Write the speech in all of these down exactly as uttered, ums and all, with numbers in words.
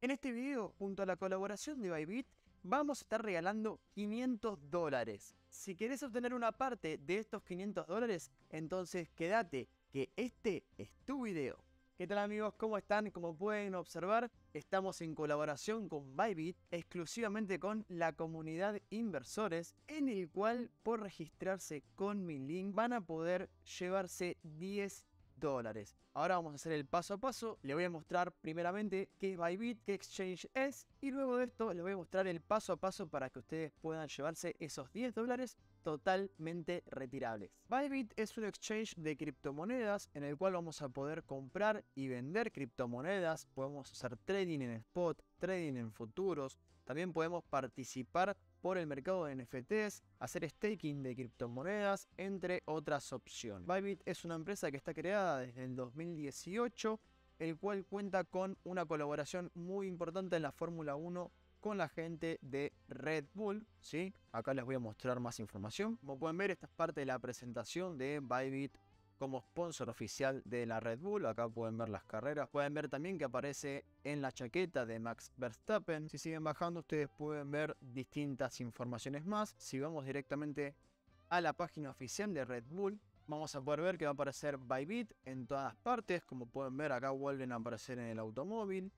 En este video, junto a la colaboración de Bybit, vamos a estar regalando quinientos dólares. Si querés obtener una parte de estos quinientos dólares, entonces quédate, que este es tu video. ¿Qué tal amigos? ¿Cómo están? Como pueden observar, estamos en colaboración con Bybit, exclusivamente con la comunidad inversores, en el cual por registrarse con mi link van a poder llevarse diez dólares. Ahora vamos a hacer el paso a paso. Le voy a mostrar primeramente qué es Bybit, qué exchange es, y luego de esto les voy a mostrar el paso a paso para que ustedes puedan llevarse esos diez dólares. Totalmente retirables. Bybit es un exchange de criptomonedas en el cual vamos a poder comprar y vender criptomonedas. Podemos hacer trading en spot, trading en futuros. También podemos participar por el mercado de N F Ts, hacer staking de criptomonedas, entre otras opciones. Bybit es una empresa que está creada desde el dos mil dieciocho, el cual cuenta con una colaboración muy importante en la Fórmula uno con la gente de Red Bull, ¿sí? Acá les voy a mostrar más información. Como pueden ver, esta es parte de la presentación de Bybit como sponsor oficial de la Red Bull. Acá pueden ver las carreras. Pueden ver también que aparece en la chaqueta de Max Verstappen. Si siguen bajando, ustedes pueden ver distintas informaciones más. Si vamos directamente a la página oficial de Red Bull, vamos a poder ver que va a aparecer Bybit en todas partes. Como pueden ver, acá vuelven a aparecer en el automóvil.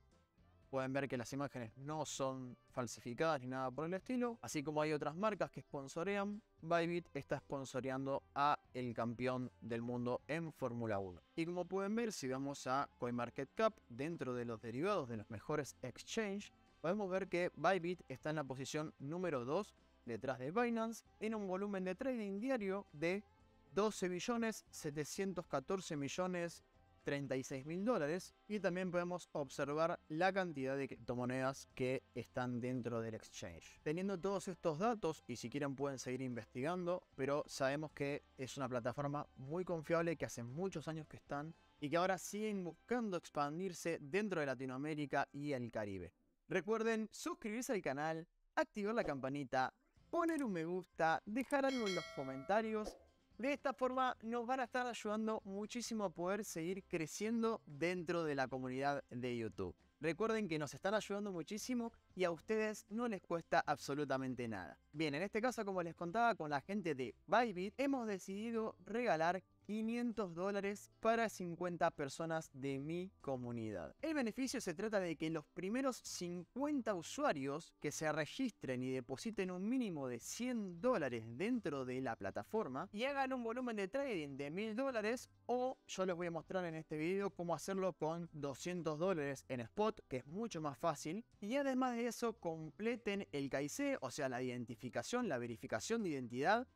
Pueden ver que las imágenes no son falsificadas ni nada por el estilo. Así como hay otras marcas que sponsorean, Bybit está sponsoreando a el campeón del mundo en Fórmula uno. Y como pueden ver, si vamos a CoinMarketCap, dentro de los derivados de los mejores exchange, podemos ver que Bybit está en la posición número dos, detrás de Binance, en un volumen de trading diario de doce billones setecientos catorce millones treinta y seis mil dólares, y también podemos observar la cantidad de criptomonedas que están dentro del exchange. Teniendo todos estos datos, y si quieren pueden seguir investigando, pero sabemos que es una plataforma muy confiable, que hace muchos años que están y que ahora siguen buscando expandirse dentro de Latinoamérica y el Caribe. Recuerden suscribirse al canal, activar la campanita, poner un me gusta, dejar algo en los comentarios. De esta forma nos van a estar ayudando muchísimo a poder seguir creciendo dentro de la comunidad de YouTube. Recuerden que nos están ayudando muchísimo y a ustedes no les cuesta absolutamente nada. Bien, en este caso, como les contaba, con la gente de Bybit, hemos decidido regalar quinientos dólares para cincuenta personas de mi comunidad. El beneficio se trata de que los primeros cincuenta usuarios que se registren y depositen un mínimo de cien dólares dentro de la plataforma y hagan un volumen de trading de mil dólares, o yo les voy a mostrar en este video cómo hacerlo con doscientos dólares en spot, que es mucho más fácil, y además de eso completen el K Y C, o sea la identificación, la verificación de identidad,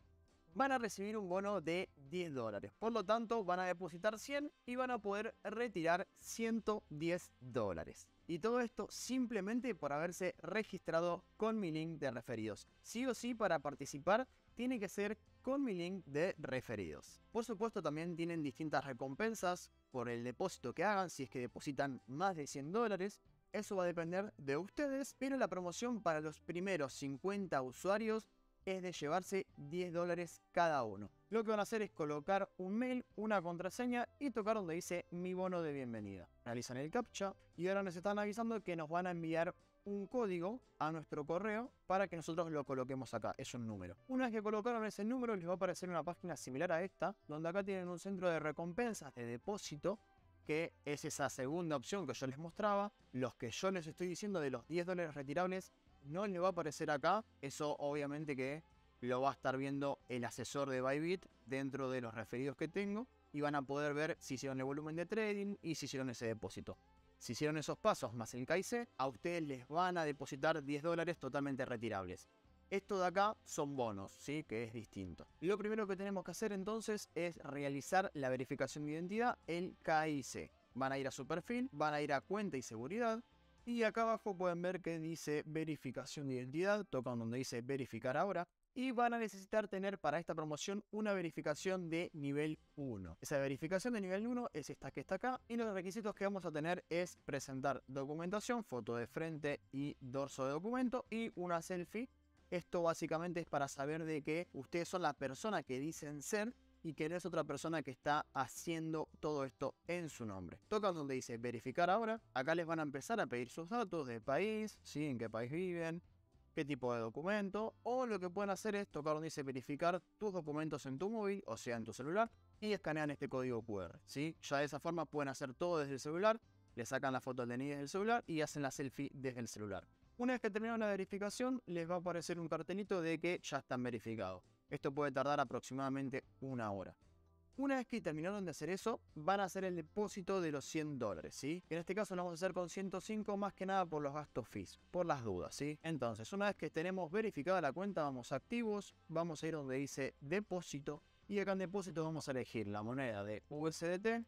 van a recibir un bono de diez dólares. Por lo tanto, van a depositar cien y van a poder retirar ciento diez dólares. Y todo esto simplemente por haberse registrado con mi link de referidos. Sí o sí, para participar tiene que ser con mi link de referidos. Por supuesto, también tienen distintas recompensas por el depósito que hagan. Si es que depositan más de cien dólares, eso va a depender de ustedes. Pero la promoción para los primeros cincuenta usuarios es de llevarse diez dólares cada uno. Lo que van a hacer es colocar un mail, una contraseña y tocar donde dice mi bono de bienvenida. Realizan el captcha y ahora nos están avisando que nos van a enviar un código a nuestro correo para que nosotros lo coloquemos acá. Es un número. Una vez que colocaron ese número, les va a aparecer una página similar a esta, donde acá tienen un centro de recompensas de depósito, que es esa segunda opción que yo les mostraba. Los que yo les estoy diciendo de los diez dólares retirables no le va a aparecer acá. Eso obviamente que lo va a estar viendo el asesor de Bybit dentro de los referidos que tengo, y van a poder ver si hicieron el volumen de trading y si hicieron ese depósito. Si hicieron esos pasos más el K Y C, a ustedes les van a depositar diez dólares totalmente retirables. Esto de acá son bonos, ¿sí? Que es distinto. Lo primero que tenemos que hacer entonces es realizar la verificación de identidad, el K Y C. Van a ir a su perfil, van a ir a cuenta y seguridad, y acá abajo pueden ver que dice verificación de identidad, tocan donde dice verificar ahora, y van a necesitar tener para esta promoción una verificación de nivel uno. Esa verificación de nivel uno es esta que está acá, y los requisitos que vamos a tener es presentar documentación, foto de frente y dorso de documento, y una selfie. Esto básicamente es para saber de que ustedes son la persona que dicen ser y que eres otra persona que está haciendo todo esto en su nombre. Tocan donde dice verificar ahora. Acá les van a empezar a pedir sus datos de país, ¿sí? En qué país viven, qué tipo de documento, o lo que pueden hacer es tocar donde dice verificar tus documentos en tu móvil, o sea en tu celular, y escanean este código cu erre, ¿sí? Ya de esa forma pueden hacer todo desde el celular, le sacan la foto al D N I desde el celular y hacen la selfie desde el celular. Una vez que terminaron la verificación, les va a aparecer un cartelito de que ya están verificados. Esto puede tardar aproximadamente una hora. Una vez que terminaron de hacer eso, van a hacer el depósito de los cien dólares, ¿sí? En este caso lo vamos a hacer con ciento cinco, más que nada por los gastos fees, por las dudas, ¿sí? Entonces, una vez que tenemos verificada la cuenta, vamos a activos, vamos a ir donde dice depósito, y acá en depósito vamos a elegir la moneda de U S D T,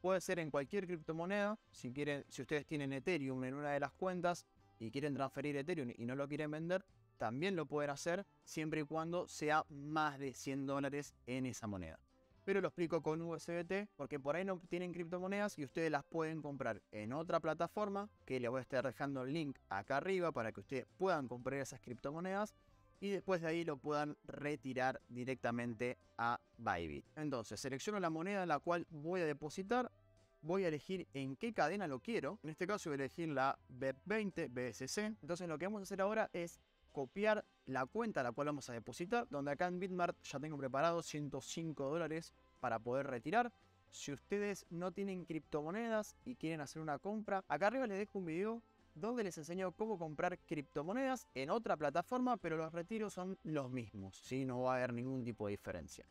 puede ser en cualquier criptomoneda, si quieren, si ustedes tienen Ethereum en una de las cuentas y quieren transferir Ethereum y no lo quieren vender, también lo pueden hacer, siempre y cuando sea más de cien dólares en esa moneda. Pero lo explico con U S D T porque por ahí no tienen criptomonedas y ustedes las pueden comprar en otra plataforma, que les voy a estar dejando el link acá arriba para que ustedes puedan comprar esas criptomonedas y después de ahí lo puedan retirar directamente a Bybit. Entonces selecciono la moneda en la cual voy a depositar, voy a elegir en qué cadena lo quiero, en este caso voy a elegir la B E P veinte, B S C. Entonces lo que vamos a hacer ahora es copiar la cuenta a la cual vamos a depositar, donde acá en Bitmart ya tengo preparado ciento cinco dólares para poder retirar. Si ustedes no tienen criptomonedas y quieren hacer una compra, acá arriba les dejo un video donde les enseño cómo comprar criptomonedas en otra plataforma, pero los retiros son los mismos, ¿sí? No va a haber ningún tipo de diferencia.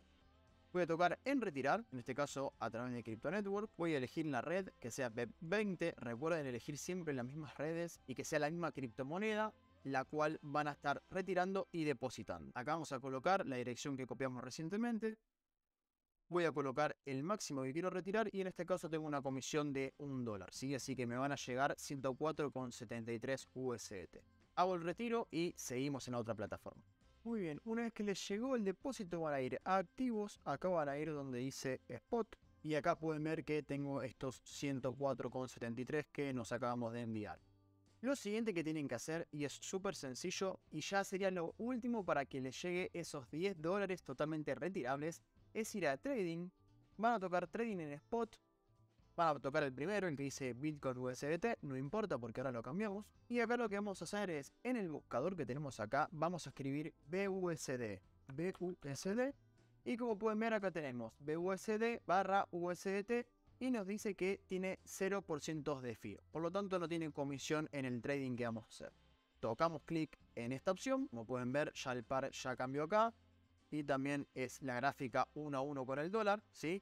Voy a tocar en retirar, en este caso a través de Crypto Network. Voy a elegir la red que sea B E P veinte. Recuerden elegir siempre las mismas redes y que sea la misma criptomoneda la cual van a estar retirando y depositando. Acá vamos a colocar la dirección que copiamos recientemente. Voy a colocar el máximo que quiero retirar y en este caso tengo una comisión de un dólar, ¿sí? Así que me van a llegar ciento cuatro con setenta y tres U S D T. Hago el retiro y seguimos en la otra plataforma. Muy bien, una vez que les llegó el depósito van a ir a activos, acá van a ir donde dice spot y acá pueden ver que tengo estos ciento cuatro con setenta y tres que nos acabamos de enviar. Lo siguiente que tienen que hacer, y es súper sencillo, y ya sería lo último para que les llegue esos diez dólares totalmente retirables, es ir a trading. Van a tocar trading en spot, van a tocar el primero, el que dice Bitcoin U S D T, no importa porque ahora lo cambiamos. Y acá lo que vamos a hacer es, en el buscador que tenemos acá, vamos a escribir B U S D, B U S D, y como pueden ver acá tenemos B U S D barra U S D T, y nos dice que tiene cero por ciento de fee, por lo tanto no tiene comisión en el trading que vamos a hacer. Tocamos clic en esta opción, como pueden ver ya el par ya cambió acá, y también es la gráfica uno a uno con el dólar, ¿sí?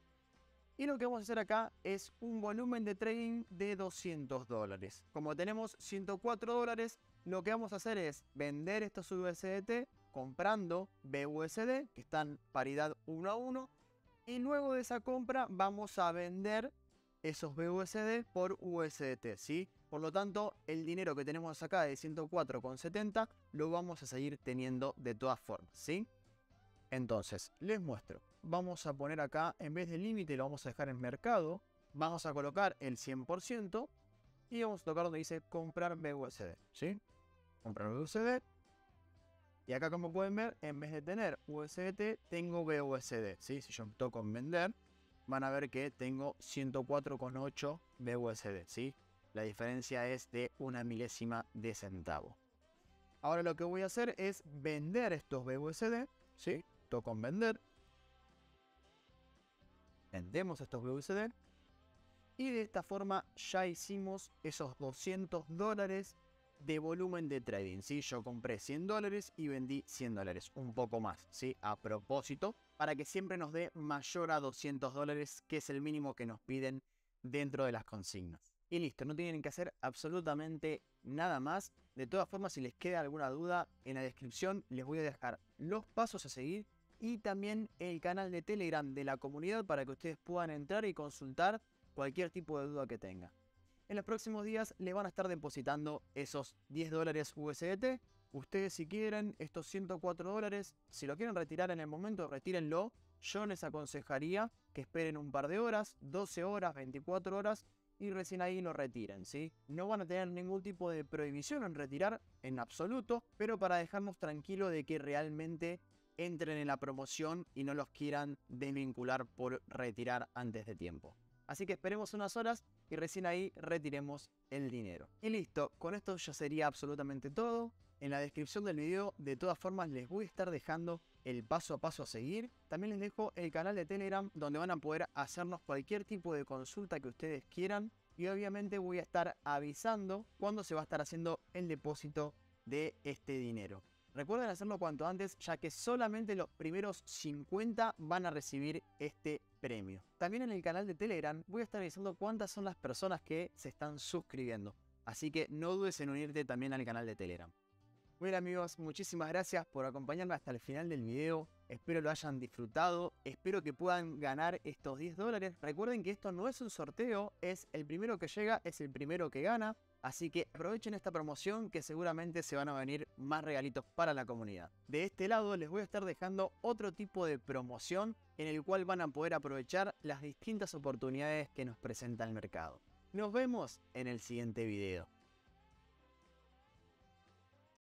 Y lo que vamos a hacer acá es un volumen de trading de doscientos dólares. Como tenemos ciento cuatro dólares, lo que vamos a hacer es vender estos U S D T comprando B U S D, que están paridad uno a uno, y luego de esa compra vamos a vender esos B U S D por U S D T, ¿sí? Por lo tanto, el dinero que tenemos acá de ciento cuatro con setenta lo vamos a seguir teniendo de todas formas, ¿sí? Entonces, les muestro. Vamos a poner acá, en vez de límite, lo vamos a dejar en mercado. Vamos a colocar el cien por ciento y vamos a tocar donde dice comprar B U S D, ¿sí? Comprar B U S D. Y acá, como pueden ver, en vez de tener U S D T, tengo B U S D, ¿sí? Si yo toco en vender, van a ver que tengo ciento cuatro con ocho B U S D, ¿sí? La diferencia es de una milésima de centavo. Ahora lo que voy a hacer es vender estos B U S D, ¿sí? Toco en vender. Vendemos estos B U S D. Y de esta forma ya hicimos esos doscientos dólares de volumen de trading, ¿sí? Yo compré cien dólares y vendí cien dólares, un poco más, ¿sí? A propósito, para que siempre nos dé mayor a doscientos dólares, que es el mínimo que nos piden dentro de las consignas. Y listo, no tienen que hacer absolutamente nada más. De todas formas, si les queda alguna duda, en la descripción les voy a dejar los pasos a seguir y también el canal de Telegram de la comunidad para que ustedes puedan entrar y consultar cualquier tipo de duda que tengan. En los próximos días les van a estar depositando esos diez dólares U S D T. Ustedes, si quieren estos ciento cuatro dólares, si lo quieren retirar en el momento, retírenlo. Yo les aconsejaría que esperen un par de horas, doce horas, veinticuatro horas, y recién ahí lo retiren, ¿sí? No van a tener ningún tipo de prohibición en retirar en absoluto, pero para dejarnos tranquilos de que realmente entren en la promoción y no los quieran desvincular por retirar antes de tiempo. Así que esperemos unas horas y recién ahí retiremos el dinero. Y listo, con esto ya sería absolutamente todo. En la descripción del video, de todas formas, les voy a estar dejando el paso a paso a seguir. También les dejo el canal de Telegram, donde van a poder hacernos cualquier tipo de consulta que ustedes quieran. Y obviamente voy a estar avisando cuándo se va a estar haciendo el depósito de este dinero. Recuerden hacerlo cuanto antes, ya que solamente los primeros cincuenta van a recibir este premio. También en el canal de Telegram voy a estar avisando cuántas son las personas que se están suscribiendo. Así que no dudes en unirte también al canal de Telegram. Bueno amigos, muchísimas gracias por acompañarme hasta el final del video. Espero lo hayan disfrutado, espero que puedan ganar estos diez dólares. Recuerden que esto no es un sorteo, es el primero que llega, es el primero que gana. Así que aprovechen esta promoción que seguramente se van a venir más regalitos para la comunidad. De este lado les voy a estar dejando otro tipo de promoción en el cual van a poder aprovechar las distintas oportunidades que nos presenta el mercado. Nos vemos en el siguiente video.